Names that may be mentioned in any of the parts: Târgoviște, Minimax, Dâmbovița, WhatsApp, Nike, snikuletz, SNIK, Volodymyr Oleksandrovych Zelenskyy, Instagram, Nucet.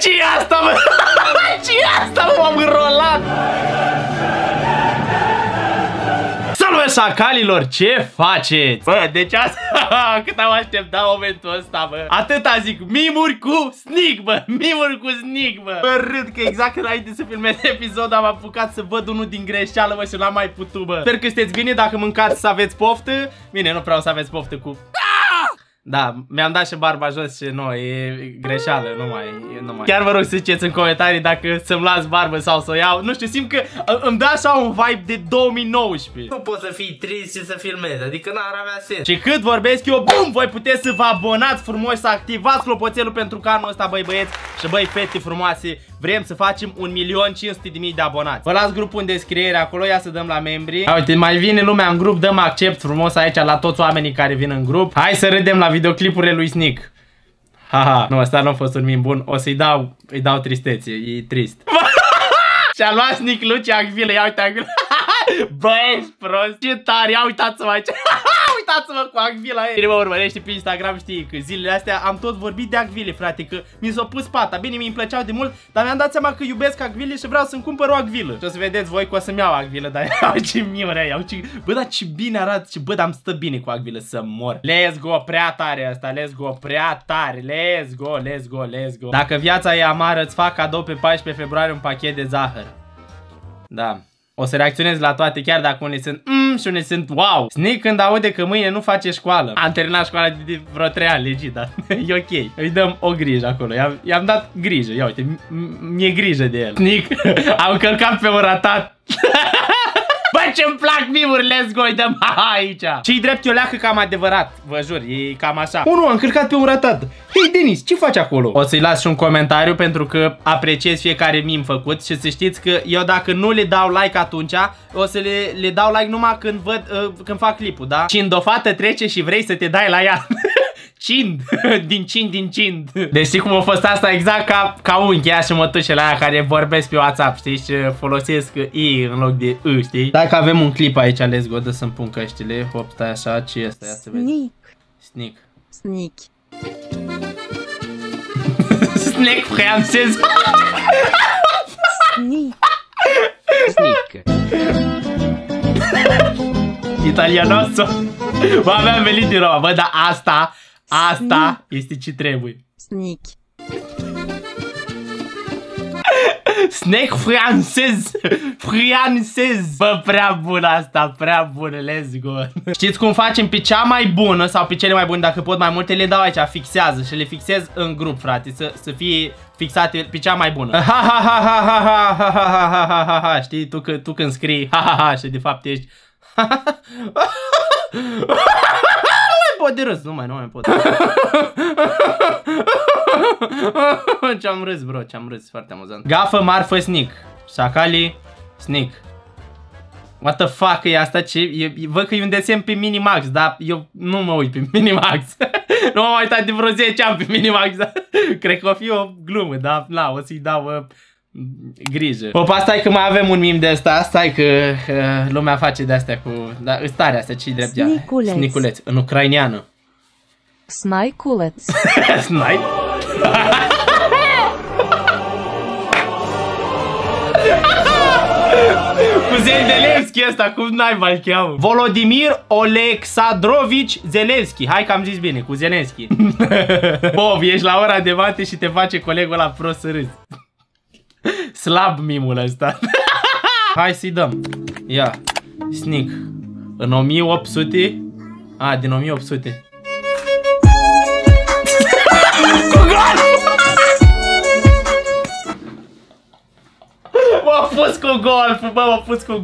ce e asta, mă? Ce e asta, mă? M-am înrolat! Salut, sacalilor! Ce faceți? Bă, deci asta... Cât am așteptat momentul ăsta, bă. Atâta zic, mimuri cu SNIK, bă. Mimuri cu SNIK, bă. Bă, râd că exact înainte să filmez episodul am apucat să văd unul din greșeală, bă, și l-am mai putut, bă. Sper că sunteți bine, dacă mâncați să aveți poftă. Bine, nu vreau să aveți poftă cu... Da, mi-am dat și barba jos și nu, e greșeală, nu mai. Chiar vă rog să ziceți în comentarii dacă să-mi las barbă sau să o iau. Nu știu, simt că îmi dă așa un vibe de 2019. Nu poți să fii trist și să filmezi, adică n-ar avea sens. Și cât vorbesc eu, bum, voi puteți să vă abonați frumos, să activați clopoțelul pentru că anul ăsta, băi băieți și băi fete frumoase, vrem să facem 1.500.000 de abonați. Vă las grupul în descriere acolo, ia să dăm la membri. A, uite, mai vine lumea în grup, dăm accept frumos aici la toți oamenii care vin în grup. Hai să râdem la videoclipurile lui SNIK. Haha, nu, asta nu a fost un meme bun. O să-i dau, îi dau tristețe, e trist. Și-a luat SNIK Lucia Acvilă, ia uite Acvilă. Bă, ești prost, ce tare, ia uitați-mă aici. Uitați-mă cu Acvila, ei. Cine mă urmărește pe Instagram știe că zilele astea am tot vorbit de Acvile, frate, că mi s-a pus pata. Bine, mi-i plăceau de mult, dar mi-am dat seama că iubesc Acvile și vreau să-mi cumpăr o Acvilă. Și o să vedeți voi că o să-mi iau Acvilă, dar iau ce miure, iau ce... Bă, dar ce bine arată, ce... Bă, dar îmi stă bine cu Acvilă să mor. Let's go, prea tare asta, let's go, prea tare, let's go, let's go, let's go. Dacă viața e amară, îți fac cadou pe 14 februarie un pachet de zahăr. Da. O să reacționez la toate, chiar dacă unii sunt și unii sunt wow. SNIK când aude că mâine nu face școală. Am terminat școala de vreo 3 ani, legit, dar e ok. Îi dăm o grijă acolo, i-am dat grijă, ia uite, mi-e grijă de el. SNIK, am călcat pe un ratat. Bă, ce-mi plac mimuri, let's go, îi dăm aici. Ce-i drept, eu leacă cam adevărat, vă jur, e cam așa. Unu, am călcat pe un ratat. Hei, Denis, ce faci acolo? O să-i las și un comentariu pentru că apreciez fiecare meme făcut și să știți că eu dacă nu le dau like atunci, o să le dau like numai când văd, când fac clipul, da? Cind, o fată trece și vrei să te dai la ea. Cind, din cind. Deci știi cum a fost asta? Exact ca unchia și mătușele aia care vorbesc pe WhatsApp, știi? Și folosesc I în loc de U, știi? Dacă avem un clip aici, let's go, dă să-mi pun căștile. Hop, stai așa, ce este? Ia să vezi. SNIK. SNIK. SNIK francez. SNIK. SNIK. Italianoso. Bă, aveam venit din Roma, bă, dar asta este ce trebuie. SNIK. SNIK francez. Bă, prea bună asta, prea bună, let's go. Știți cum facem? Pe cea mai bună sau pe cele mai bune, dacă pot mai multe, le dau aici, fixează și le fixez în grup, frate, să fie fixate pe cea mai bună. Ha. Știi, tu când scrii ha și de fapt ești nu mai pot de râs, nu mai pot. Ce-am râs, bro, ce-am râs, foarte amuzant. Gafă, marfă, SNIK. Sacali, SNIK. What the fuck e asta? Ce? Văd că e un desen pe Minimax, dar eu nu mă uit pe Minimax. Nu m-am uitat de vreo 10 ani pe Minimax, dar cred că o fi o glumă, dar na, o să-i dau... grijă. Opa, stai că mai avem un meme de asta, stai că lumea face de astea cu, da, starea asta, ce-i drept ea? Sniculeț. În ucraineană. Sniculeț. Snipe? Cu Zelenskyy ăsta, cum naiba îl cheamă? Volodymyr Oleksandrovych Zelenskyy. Hai că am zis bine, cu Zelenskyy. Bob, ești la ora de mate și te face colegul ăla prost să râzi. Slab mimul ăsta. Hai să-i dăm. Ia, SNIK. În 1800. A, din 1800. M-a pus cu golful, bă, m-a pus cu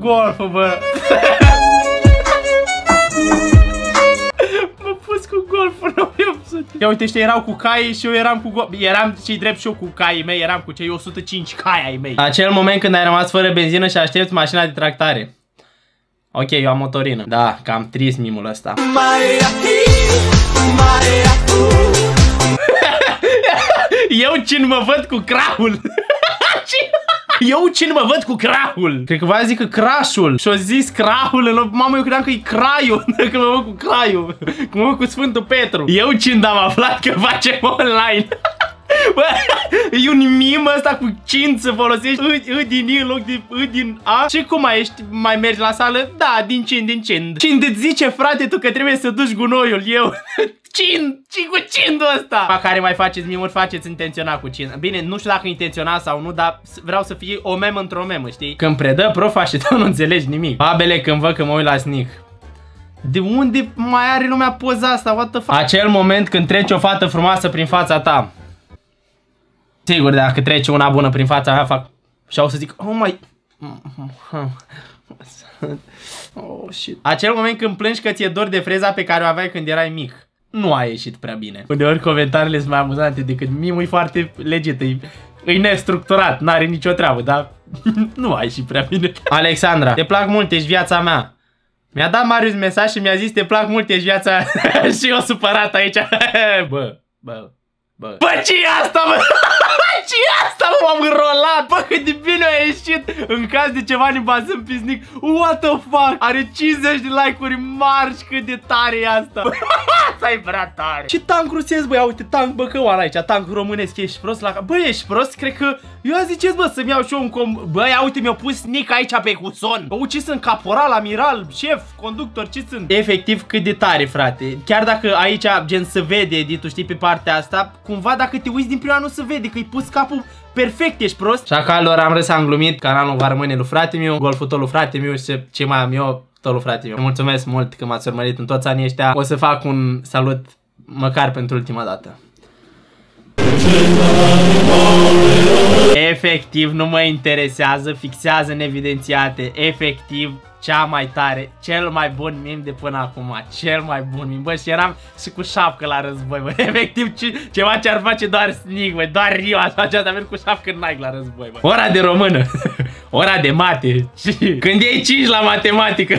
golful, bă. Ia uite, ăștia erau cu caii și eu eram cu eram cei drept și eu cu caii mei, eram cu cei 105 cai ai mei. Acel moment când ai rămas fără benzină și aștepți mașina de tractare. Ok, eu am motorină. Da, cam trist mimul ăsta. Eu cine mă văd cu crahul. Eu cine mă văd cu crahul. Cred că v-aia zic că crașul. Și-o zis crahul. Mamă, eu credeam că e craiul. Când mă văd cu craiul. Când mă văd cu Sfântul Petru. Eu cine am aflat că facem online. Bă, E un mim ăsta cu cință, folosești î din i în loc de î din a. Și cum mai ești? Mai mergi la sală? Da, din cind în cind. Cind îți zice, frate, tu că trebuie să duci gunoiul. Eu cind, ce cu cindul ăsta? Pa care mai faceți mimuri, faceți intenționat cu cind. Bine, nu știu dacă intenționat sau nu, dar vreau să fie o memă într-o memă, știi? Când predă profa și tu nu înțelegi nimic. Babele, când văd că mă uit la SNIK. De unde mai are lumea poza asta? What the fuck? Acel moment când trece o fată frumoasă prin fața ta. Sigur, dacă trece una bună prin fața mea, fac... Și au să zic, oh my... Oh, shit. Acel moment când plângi că ți-e dor de freza pe care o aveai când erai mic. Nu a ieșit prea bine. Uneori comentariile sunt mai amuzante decât mimul, e foarte legit, e nestructurat, n-are nicio treabă, dar nu a ieșit prea bine. Alexandra, te plac mult, ești viața mea. Mi-a dat Marius mesaj și mi-a zis, te plac mult, ești viața mea. Și eu supărat aici. Bă, ce-i asta, bă? Ce-i asta, bă? M-am înrolat. Bă, cât de bine a ieșit. În caz de ceva ne bazăm pe SNIK. What the fuck? Are 50 de like-uri mari și cât de tare e asta. Asta-i prea tare. Ce tank rusesc, bă? Ia uite, tank băcăoară aici. Tank românesc, ești prost la... Bă, ești prost? Cred că... Eu a ziceți, bă, să-mi iau și eu un com... Bă, ia uite, mi-a pus SNIK aici pe cuson. Bă, ce sunt? Caporal, amiral, șef, conductor, ce sunt? Efectiv, cât de tare, frate. Chiar dacă aici, gen, se vede editul, știi, pe partea asta, cumva dacă te uiți din prima nu se vede, că-i pus capul perfect, ești prost. Șacalilor, am râs, am glumit, canalul va rămâne lui frate meu, golful tot lui frate meu și ce mai am eu, tot lui frate meu. Mulțumesc mult că m-ați urmărit în toți anii ăștia. O să fac un salut măcar pentru ultima dată. Efectiv, nu mă interesează, fixează neevidențiate, efectiv. Cea mai tare, cel mai bun mim de până acum, cel mai bun mim. Bă, și eram și cu șapcă la război, bă. Efectiv, ceva ce ar face doar SNIK, bă, doar eu aș face asta, merg cu șapcă în Nike la război, bă. Ora de română, ora de mate, când iei 5 la matematică.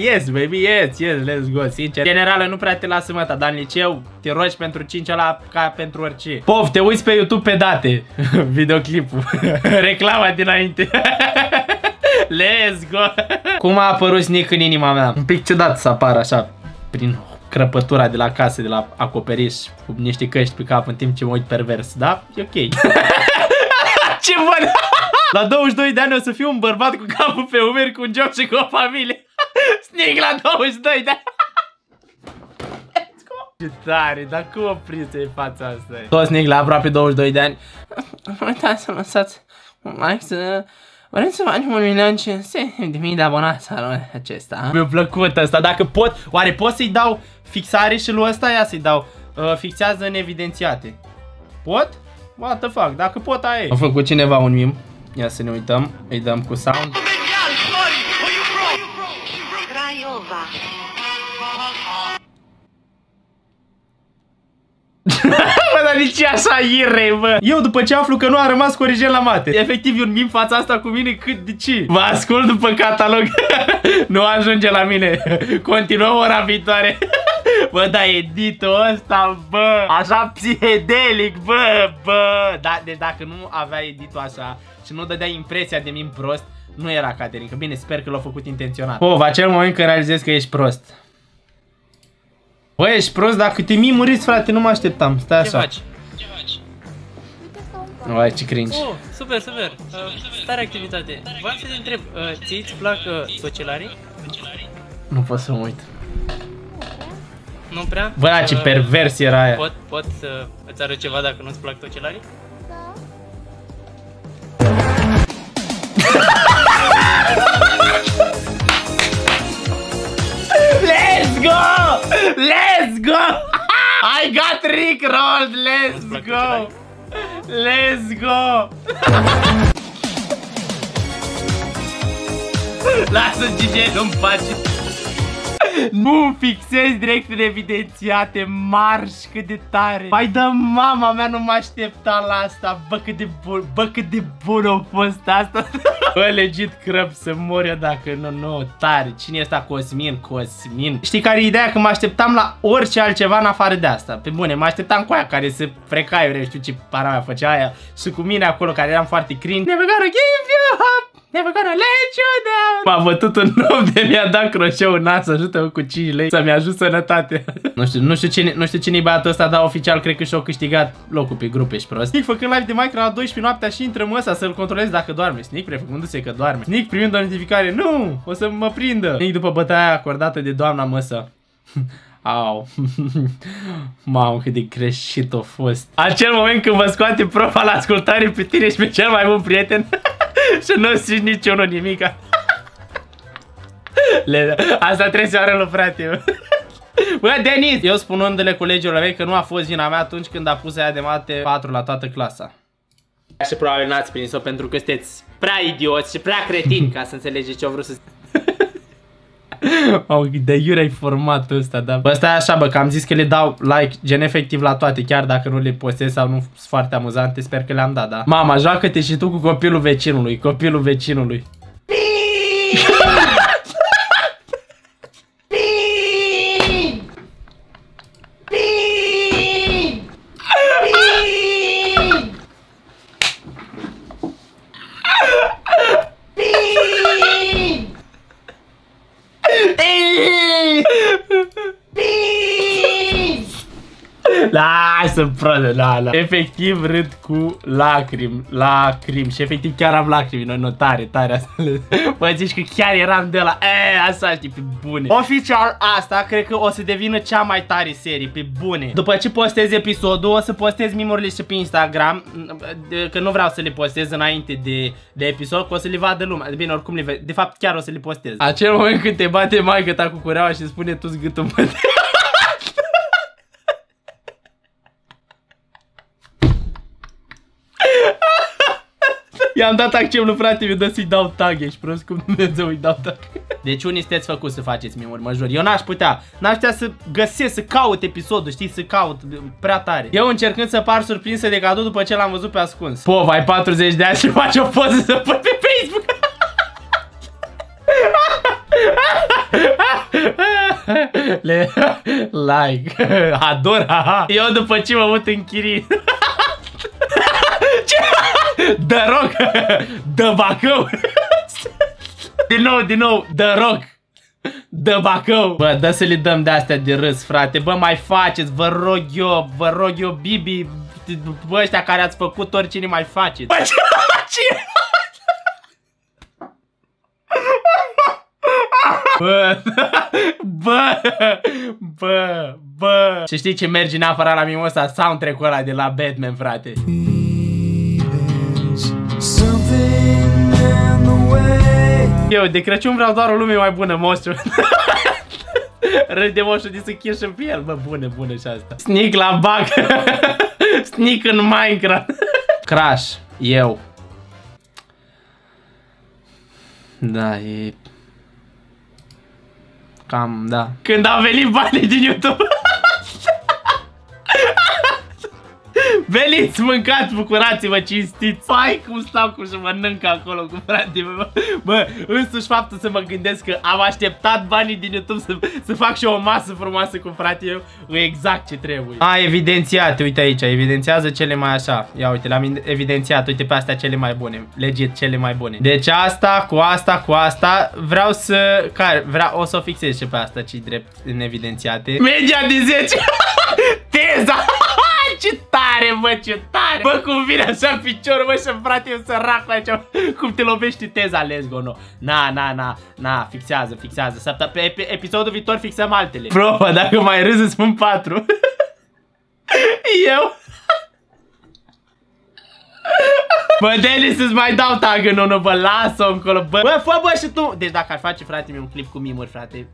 Yes, baby, yes, yes, let's go, sincer. Generală, nu prea te lasă măta, dar în liceu te rogi pentru 5 ăla ca pentru orice. Pof, te uiți pe YouTube pe date, videoclipul, reclama dinainte. Let's go! Cum a apărut SNIK în inima mea? Un pic ciudat să apară așa, prin crăpătura de la casă, de la acoperiș, cu niște căști pe cap în timp ce mă uit pervers, da? E ok. Ce bun! La 22 de ani o să fiu un bărbat cu capul pe umeri, cu un job și cu o familie. SNIK la 22 de ani! Ce tare, dar cum opriți fața asta? Tot SNIK la aproape 22 de ani. Uitați să lăsați un like să... Vrem să facem 1.500.000 de abonați anul acesta. Mi-a plăcut asta, dacă pot, oare pot să-i dau fixare și lui ăsta? Ia să-i dau, fixează în evidențiate. Pot? What the fuck, dacă pot, aia e. A făcut cineva un meme, ia să ne uităm, îi dăm cu sound. Bă, dar nici așa irei, bă. Eu după ce aflu că nu a rămas corigent la mate. Efectiv, eu îmi mim fața asta cu mine cât de ce. Vă ascult după catalog. Nu ajunge la mine. Continuăm ora viitoare. Bă, dar editul ăsta, bă, așa psihedelic, bă, bă. Da, deci dacă nu avea editul așa și nu dădea impresia de mim prost, nu era Caterinca. Bine, sper că l-a făcut intenționat. Pov, acel moment când realizezi că ești prost. Bă, ești prost, dacă te mimuriți, frate, nu mă așteptam, stai așa. Ce faci? Ce faci? Uai, ce cringe. Oh, super, super, tare activitate. V-am să te întreb, ți-ți plac socialarii? Nu pot să mă uit. Nu prea? Bă, ce pervers era aia. Pot să îți arăt ceva dacă nu-ți plac socialarii? Da. Let's go! Let's go! I got rickrolled. Let's go! Let's go! Lasă Gigi în pace. Nu fixezi direct în evidențiate, marș cât de tare. Pai de mama mea, nu mă aștepta la asta. Bă, cât de bun, bă, cât de bun a fost asta. Bă, legit crăp să mor eu dacă nu, tare. Cine e ăsta? Cosmin, Cosmin. Știi care e ideea? Că mă așteptam la orice altceva în afară de asta. Pe bune, mă așteptam cu aia care se freca, eu știu ce para mea făcea aia. Și cu mine acolo, care eram foarte cringe. Nevegară, give you up! Never gonna let you down. M-a bătut un om de mi-a dat croșeu în nas, ajută-mă cu 5 lei să-mi ajut sănătatea. Nu știu cine-i băiatul ăsta, dar oficial cred că și-au câștigat locul pe grupe, ești prost. SNIK făcând live de Minecraft la 12 noaptea și intrăm ăsta să-l controlez dacă doarme. SNIK prefăcându-se că doarme. SNIK primind o notificare, nu, o să mă prindă. SNIK după bătaia acordată de doamna măsă. Au, mamă, cât de greșit a fost. Acel moment când vă scoate profa la ascultare pe tine și pe cel mai bun prieten. Și nu zici niciunul nimica. Asta trebuie să arăt, frate. Bă, Denis! Eu spunându-le colegilor mei că nu a fost vina mea atunci când a pus aia de mate 4 la toată clasa. Și probabil n-ați prins-o pentru că sunteți prea idioți și prea cretini ca să înțelegeți ce au vrut să... De iure ai formatul ăsta, da? Bă, stai așa, bă, că am zis că le dau like, gen efectiv la toate, chiar dacă nu le postez sau nu sunt foarte amuzante, sper că le-am dat, da? Mama, joacă-te și tu cu copilul vecinului, copilul vecinului. Lasă-mi, frate, la. Efectiv râd cu lacrimi, și efectiv chiar am lacrimi, noi tare, asta. Bă, zici că chiar eram de la, asta știi, pe bune. Oficial asta, cred că o să devină cea mai tare serie, pe bune. După ce postez episodul, o să postez meme-urile și pe Instagram, că nu vreau să le postez înainte de episod, că o să le vadă lumea. Bine, oricum de fapt chiar o să le postez. Acel moment când te bate maică ta cu cureaua și spune tu-ți gâtul mă. I-am dat acceptul, frate, mi-a dat să-i dau tag, ești prost, cum Dumnezeu îi dau tag. Deci unii sunteți făcuți să faceți meme-uri, mă jur. Eu n-aș putea să găsesc, să caut episodul, știi, să caut prea tare. Eu încercând să par surprinsă de cadou după ce l-am văzut pe ascuns. Pov, ai 40 de ani și faci o poză să pui pe Facebook. Le like, ador, haha. Eu după ce mă mut în chirii. The Rock, The Bacău. Din nou, The Rock, The Bacău. Bă, dă să le dăm de-astea de râs, frate. Bă, mai faceți, vă rog eu, Bibi. Bă, ăștia care ați făcut, oricine mai faceți. Bă, ce? Bă. Și știi ce merge neapărat la mine ăsta? Soundtrack-ul ăla de la Batman, frate. Eu de Crăciun vreau doar o lume mai bună, moșu. Râd de moșu de să chirși în piel. Bă, bună și asta. SNIK la bug. SNIK în Minecraft. Crash, eu. Da, e... cam, da. Când au venit banii din YouTube. Veniți, mâncați, bucurați-vă, cinstiți. Hai cum stau cum să mănânc acolo cu fratele meu. Bă, însuși faptul să mă gândesc că am așteptat banii din YouTube să fac și o masă frumoasă cu fratele meu, e exact ce trebuie. A, evidențiat, uite aici, evidențiază cele mai așa. Ia uite, l-am evidențiat, uite pe astea cele mai bune. Legit, cele mai bune. Deci asta, cu asta, vreau să... care? Vreau, o să o fixez și pe asta, ci drept în evidențiate. Media de 10. Teza. Ce tare, bă, ce tare! Bă, cum vine așa piciorul, bă, și frate, eu sărac la aici, cum te lovești Teza, let's go, no. Na, fixează. Săptămâna, pe episodul viitor fixăm altele. Proba, dacă mai râzi, îți spun 4. Eu? Bă, Denis, să-ți mai dau tagă, nonă, bă, lasă-o încolo, bă. Bă, fă, bă, și tu! Deci dacă ar face, frate, mi un clip cu mimuri, frate,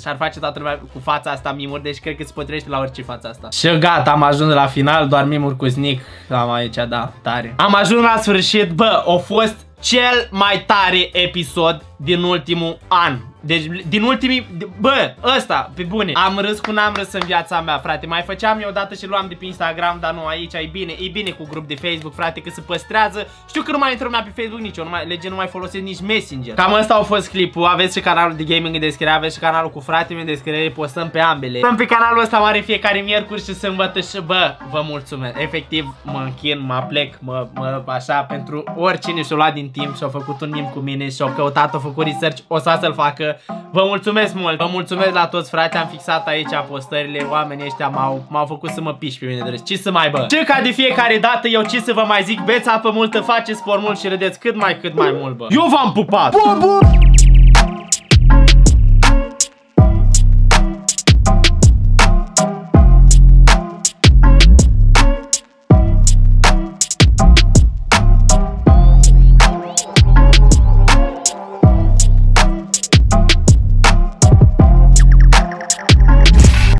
și-ar face toată lumea cu fața asta mimuri, deci cred că se potrivește la orice fața asta. Și gata, am ajuns la final, doar mimuri cu SNIK am aici, da, tare. Am ajuns la sfârșit, bă, a fost cel mai tare episod din ultimul an. Deci din ultimii... Bă, ăsta, pe bune. Am râs cu n-am râs în viața mea, frate. Mai făceam eu odată și luam de pe Instagram, dar nu aici. E bine, e bine cu grup de Facebook, frate, că se păstrează. Știu că nu mai intrăm pe Facebook nici eu, nu mai folosesc nici Messenger. Cam ăsta a fost clipul. Aveți și canalul de gaming în descriere, aveți și canalul cu fratele în descriere, postăm pe ambele. Stăm pe canalul ăsta mare fiecare miercuri și sâmbătă și bă, vă mulțumesc. Efectiv, mă închin, mă plec, mă așa pentru oricine și-o lua din timp și-a făcut un timp cu mine și-a căutat, a făcut research, o să-l facă. Vă mulțumesc mult. Vă mulțumesc la toți, frate. Am fixat aici postările. Oamenii ăștia m-au făcut să mă piși pe mine de râs. Ce să mai bă? Ce ca de fiecare dată eu ce să vă mai zic? Beți apă multă, faceți sport mult și râdeți cât mai mult, bă. Eu v-am pupat. Bum, bum.